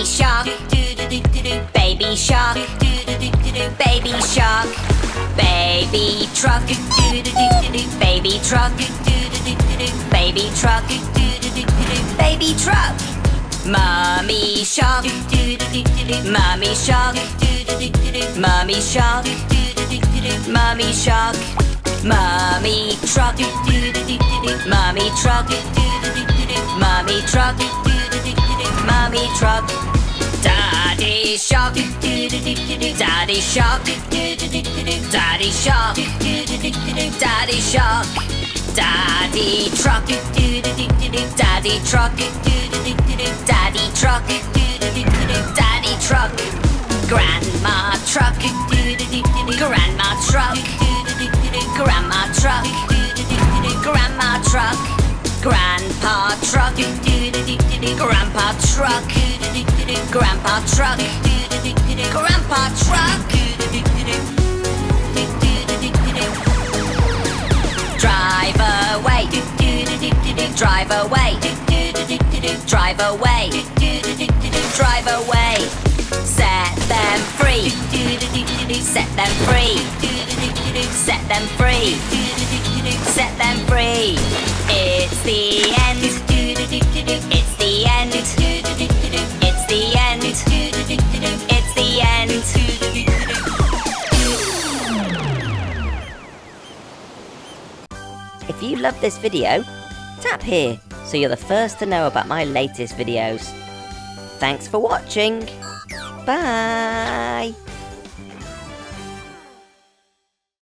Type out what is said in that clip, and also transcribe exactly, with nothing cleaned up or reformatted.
Baby Shark, Baby Shark, Baby Shark. Baby Truck, Baby Truck, Baby Truck, Baby Truck. Mommy Shark, Mommy Shark, Mommy Shark, Mommy Shark. Mommy Truck, Mommy Truck, Mommy Truck, Mommy Truck. Daddy Shark, Daddy Shark, Daddy Shark, Daddy Shark. Daddy Truck, Daddy Truck, Daddy Truck, Daddy Truck. Grandma Truck, Grandma Truck, Grandma Truck, Grandma Truck. Grandpa Truck, Grandpa Truck, Grandpa Truck, Grandpa Truck. Drive away, drive away, drive away, drive away. Set them free, set them free, set them free, set them free. It's the end. It's the end. It's the end. It's the end. If you love this video, tap here so you're the first to know about my latest videos. Thanks for watching. Bye.